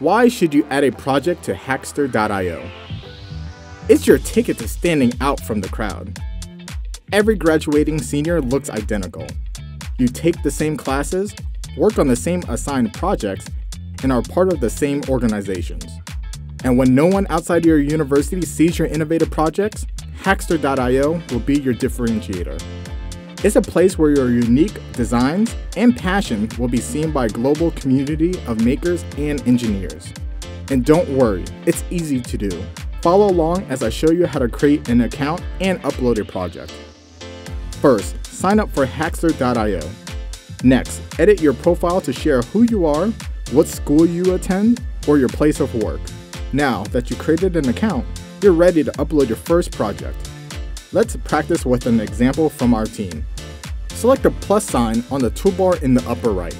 Why should you add a project to Hackster.io? It's your ticket to standing out from the crowd. Every graduating senior looks identical. You take the same classes, work on the same assigned projects, and are part of the same organizations. And when no one outside your university sees your innovative projects, Hackster.io will be your differentiator. It's a place where your unique designs and passion will be seen by a global community of makers and engineers. And don't worry, it's easy to do. Follow along as I show you how to create an account and upload a project. First, sign up for Hackster.io. Next, edit your profile to share who you are, what school you attend, or your place of work. Now that you created an account, you're ready to upload your first project. Let's practice with an example from our team. Select the plus sign on the toolbar in the upper right.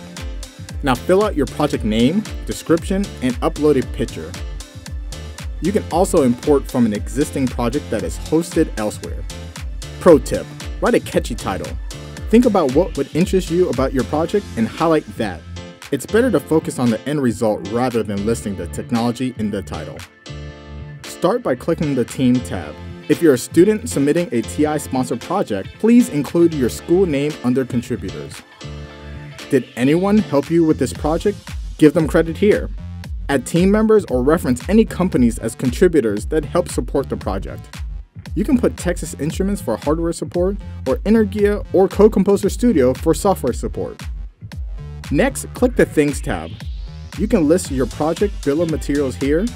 Now fill out your project name, description, and upload a picture. You can also import from an existing project that is hosted elsewhere. Pro tip: write a catchy title. Think about what would interest you about your project and highlight that. It's better to focus on the end result rather than listing the technology in the title. Start by clicking the Team tab. If you're a student submitting a TI-sponsored project, please include your school name under Contributors. Did anyone help you with this project? Give them credit here. Add team members or reference any companies as contributors that help support the project. You can put Texas Instruments for hardware support, or Energia or Code Composer Studio for software support. Next, click the Things tab. You can list your project bill of materials here,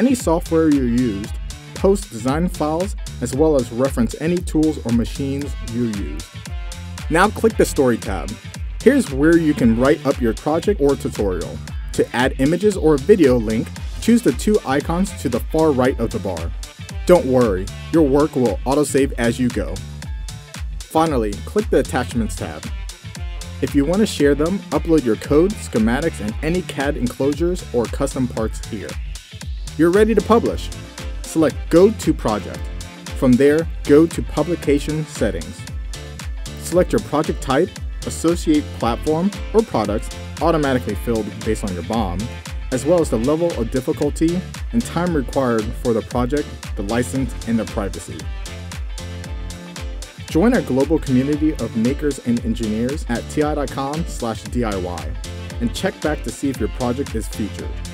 any software you used, post design files, as well as reference any tools or machines you use. Now click the Story tab. Here's where you can write up your project or tutorial. To add images or a video link, choose the two icons to the far right of the bar. Don't worry, your work will autosave as you go. Finally, click the Attachments tab. If you want to share them, upload your code, schematics, and any CAD enclosures or custom parts here. You're ready to publish. Select Go to Project. From there, go to Publication Settings. Select your project type, associate platform or products automatically filled based on your BOM, as well as the level of difficulty and time required for the project, the license, and the privacy. Join our global community of makers and engineers at ti.com/DIY and check back to see if your project is featured.